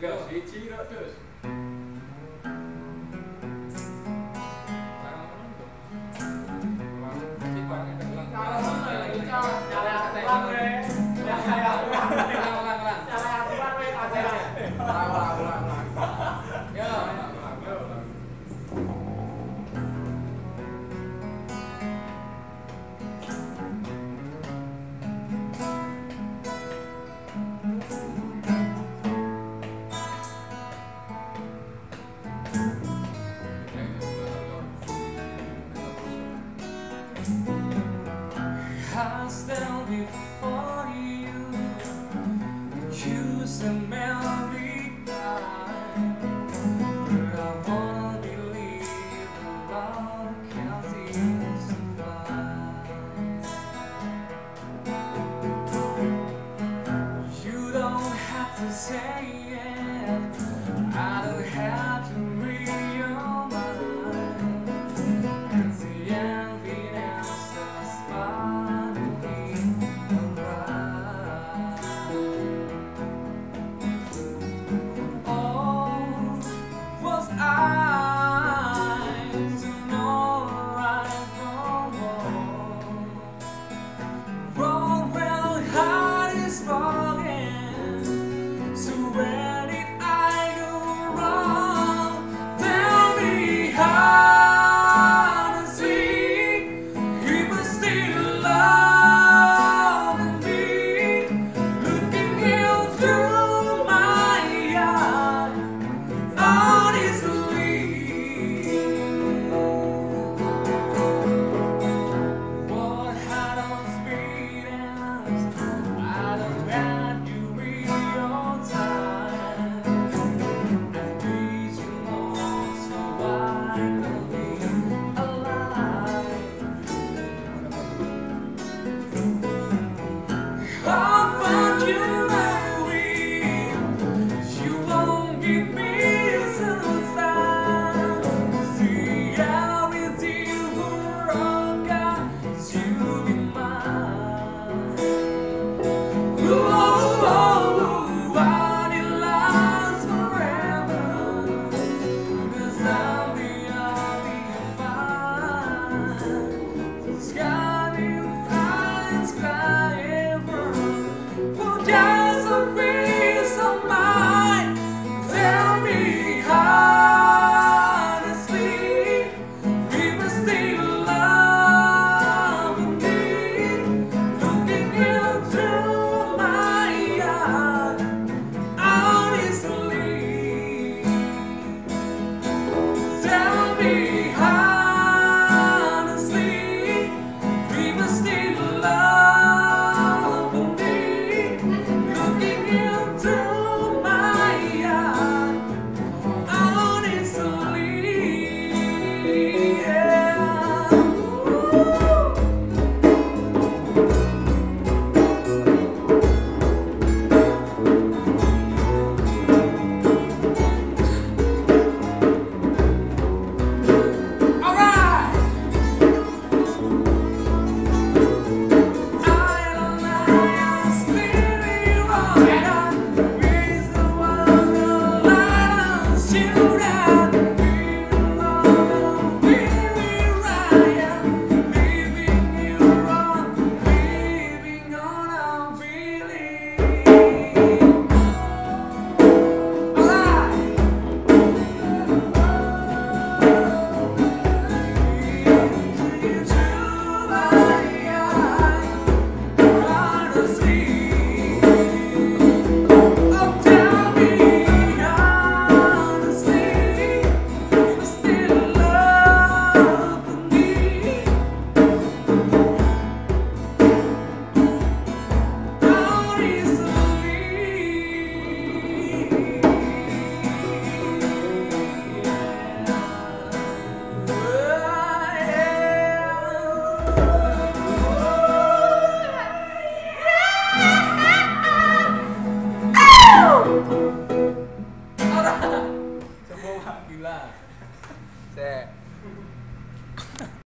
Gus, he teed up this. I stand before you, choose the melody time, but I wanna believe that love can survive. You don't have to say it, I don't have